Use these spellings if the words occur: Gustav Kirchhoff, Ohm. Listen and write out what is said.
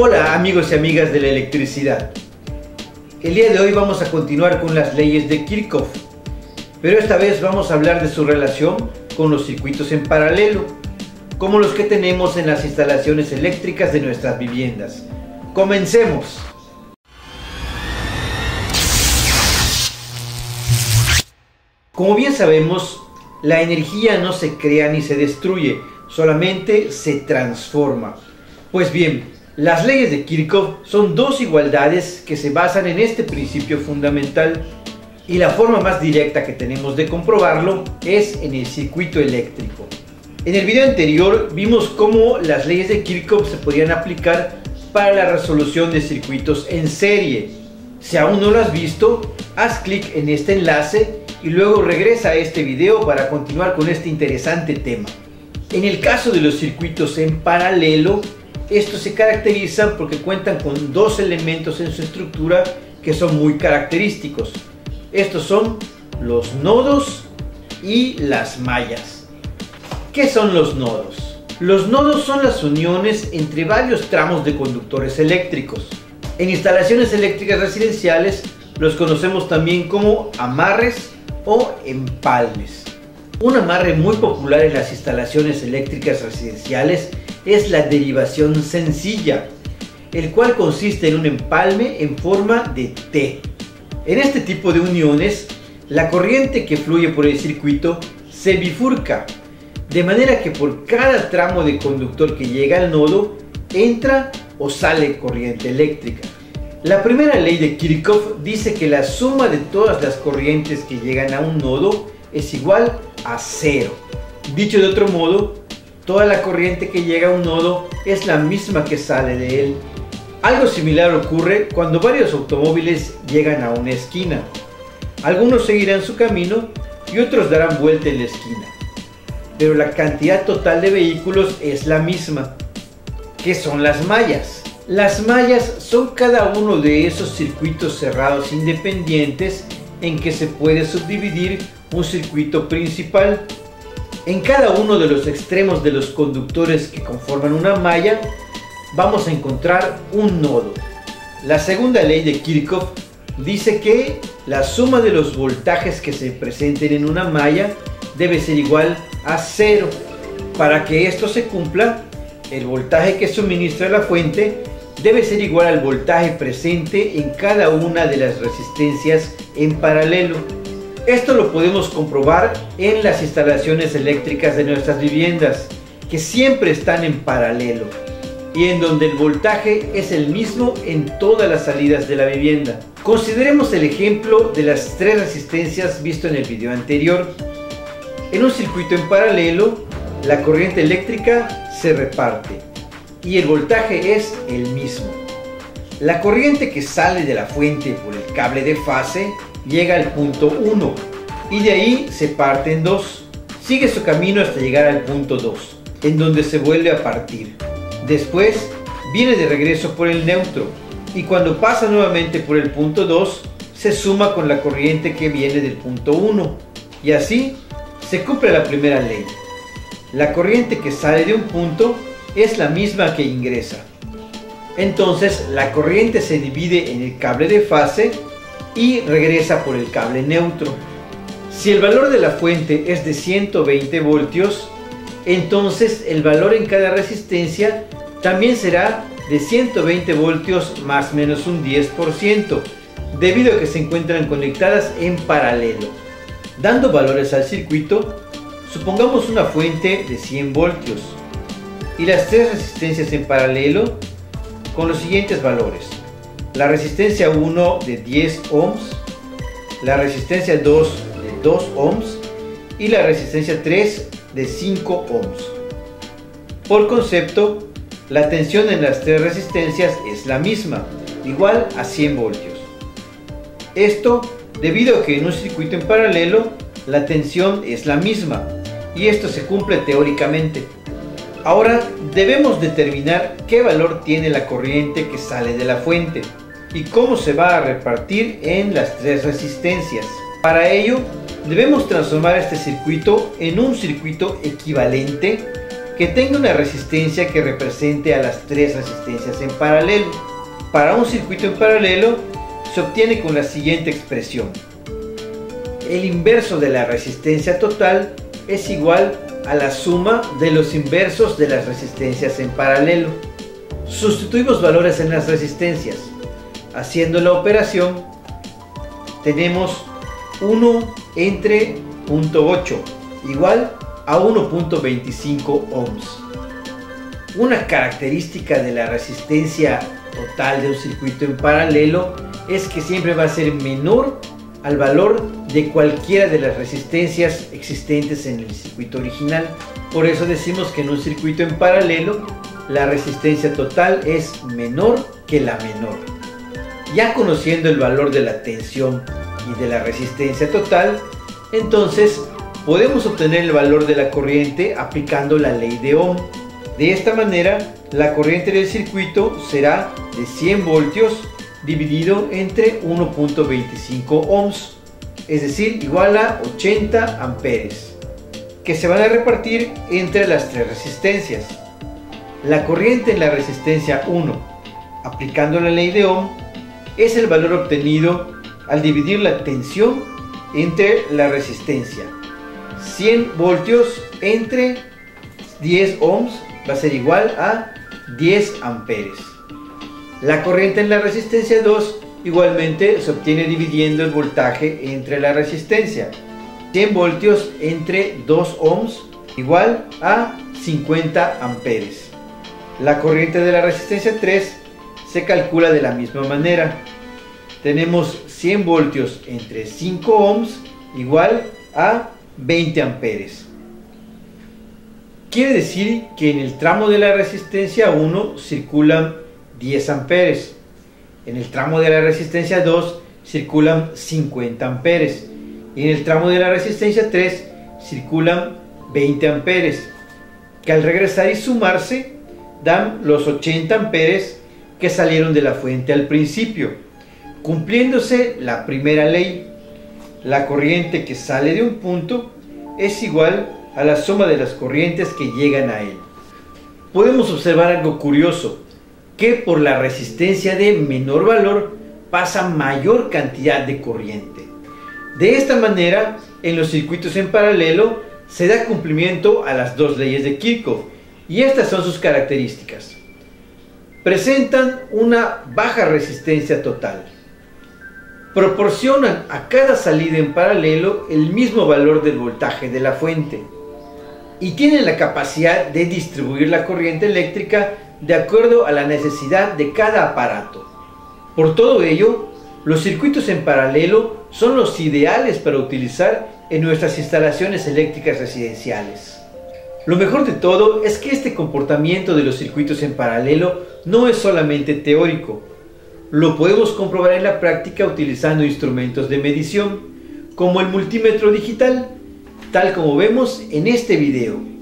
Hola amigos y amigas de la electricidad. El día de hoy vamos a continuar con las leyes de Kirchhoff, pero esta vez vamos a hablar de su relación con los circuitos en paralelo, como los que tenemos en las instalaciones eléctricas de nuestras viviendas. ¡Comencemos! Como bien sabemos, la energía no se crea ni se destruye, solamente se transforma. Pues bien, las leyes de Kirchhoff son dos igualdades que se basan en este principio fundamental, y la forma más directa que tenemos de comprobarlo es en el circuito eléctrico. En el video anterior vimos cómo las leyes de Kirchhoff se podían aplicar para la resolución de circuitos en serie. Si aún no lo has visto, haz clic en este enlace y luego regresa a este video para continuar con este interesante tema. En el caso de los circuitos en paralelo, estos se caracterizan porque cuentan con dos elementos en su estructura que son muy característicos. Estos son los nodos y las mallas. ¿Qué son los nodos? Los nodos son las uniones entre varios tramos de conductores eléctricos. En instalaciones eléctricas residenciales los conocemos también como amarres o empalmes. Un amarre muy popular en las instalaciones eléctricas residenciales es la derivación sencilla, el cual consiste en un empalme en forma de T. En este tipo de uniones, la corriente que fluye por el circuito se bifurca, de manera que por cada tramo de conductor que llega al nodo, entra o sale corriente eléctrica. La primera ley de Kirchhoff dice que la suma de todas las corrientes que llegan a un nodo es igual a cero. Dicho de otro modo, toda la corriente que llega a un nodo es la misma que sale de él. Algo similar ocurre cuando varios automóviles llegan a una esquina. Algunos seguirán su camino y otros darán vuelta en la esquina, pero la cantidad total de vehículos es la misma. ¿Qué son las mallas? Las mallas son cada uno de esos circuitos cerrados independientes en que se puede subdividir un circuito principal. En cada uno de los extremos de los conductores que conforman una malla vamos a encontrar un nodo. La segunda ley de Kirchhoff dice que la suma de los voltajes que se presenten en una malla debe ser igual a cero. Para que esto se cumpla, el voltaje que suministra la fuente debe ser igual al voltaje presente en cada una de las resistencias en paralelo. Esto lo podemos comprobar en las instalaciones eléctricas de nuestras viviendas, que siempre están en paralelo y en donde el voltaje es el mismo en todas las salidas de la vivienda. Consideremos el ejemplo de las tres resistencias visto en el video anterior. En un circuito en paralelo, la corriente eléctrica se reparte y el voltaje es el mismo. La corriente que sale de la fuente por el cable de fase llega al punto 1 y de ahí se parte en dos. Sigue su camino hasta llegar al punto 2, en donde se vuelve a partir. Después viene de regreso por el neutro y cuando pasa nuevamente por el punto 2 se suma con la corriente que viene del punto 1 y así se cumple la primera ley. La corriente que sale de un punto es la misma que ingresa. Entonces la corriente se divide en el cable de fase y regresa por el cable neutro. Si el valor de la fuente es de 120 voltios, entonces el valor en cada resistencia también será de 120 voltios más menos un 10%, debido a que se encuentran conectadas en paralelo. Dando valores al circuito, supongamos una fuente de 100 voltios y las tres resistencias en paralelo con los siguientes valores: la resistencia 1 de 10 ohms, la resistencia 2 de 2 ohms y la resistencia 3 de 5 ohms. Por concepto, la tensión en las tres resistencias es la misma, igual a 100 voltios. Esto debido a que en un circuito en paralelo la tensión es la misma y esto se cumple teóricamente. Ahora debemos determinar qué valor tiene la corriente que sale de la fuente y cómo se va a repartir en las tres resistencias. Para ello, debemos transformar este circuito en un circuito equivalente que tenga una resistencia que represente a las tres resistencias en paralelo. Para un circuito en paralelo se obtiene con la siguiente expresión: el inverso de la resistencia total es igual a la suma de los inversos de las resistencias en paralelo. Sustituimos valores en las resistencias. Haciendo la operación tenemos 1 entre 0.8 igual a 1.25 ohms. Una característica de la resistencia total de un circuito en paralelo es que siempre va a ser menor al valor de cualquiera de las resistencias existentes en el circuito original. Por eso decimos que en un circuito en paralelo la resistencia total es menor que la menor. Ya conociendo el valor de la tensión y de la resistencia total, entonces podemos obtener el valor de la corriente aplicando la ley de Ohm. De esta manera, la corriente del circuito será de 100 voltios dividido entre 1.25 ohms, es decir, igual a 80 amperes, que se van a repartir entre las tres resistencias. La corriente en la resistencia 1, aplicando la ley de Ohm, es el valor obtenido al dividir la tensión entre la resistencia. 100 voltios entre 10 ohms va a ser igual a 10 amperes. La corriente en la resistencia 2 igualmente se obtiene dividiendo el voltaje entre la resistencia. 100 voltios entre 2 ohms igual a 50 amperes. La corriente de la resistencia 3 se calcula de la misma manera. Tenemos 100 voltios entre 5 ohms igual a 20 amperes. Quiere decir que en el tramo de la resistencia 1 circulan 10 amperes. En el tramo de la resistencia 2 circulan 50 amperes. Y en el tramo de la resistencia 3 circulan 20 amperes, que al regresar y sumarse dan los 80 amperes que salieron de la fuente al principio, cumpliéndose la primera ley. La corriente que sale de un punto es igual a la suma de las corrientes que llegan a él. Podemos observar algo curioso, que por la resistencia de menor valor pasa mayor cantidad de corriente. De esta manera, en los circuitos en paralelo se da cumplimiento a las dos leyes de Kirchhoff, y estas son sus características. Presentan una baja resistencia total. Proporcionan a cada salida en paralelo el mismo valor del voltaje de la fuente, y tienen la capacidad de distribuir la corriente eléctrica de acuerdo a la necesidad de cada aparato. Por todo ello, los circuitos en paralelo son los ideales para utilizar en nuestras instalaciones eléctricas residenciales. Lo mejor de todo es que este comportamiento de los circuitos en paralelo no es solamente teórico. Lo podemos comprobar en la práctica utilizando instrumentos de medición, como el multímetro digital, tal como vemos en este video.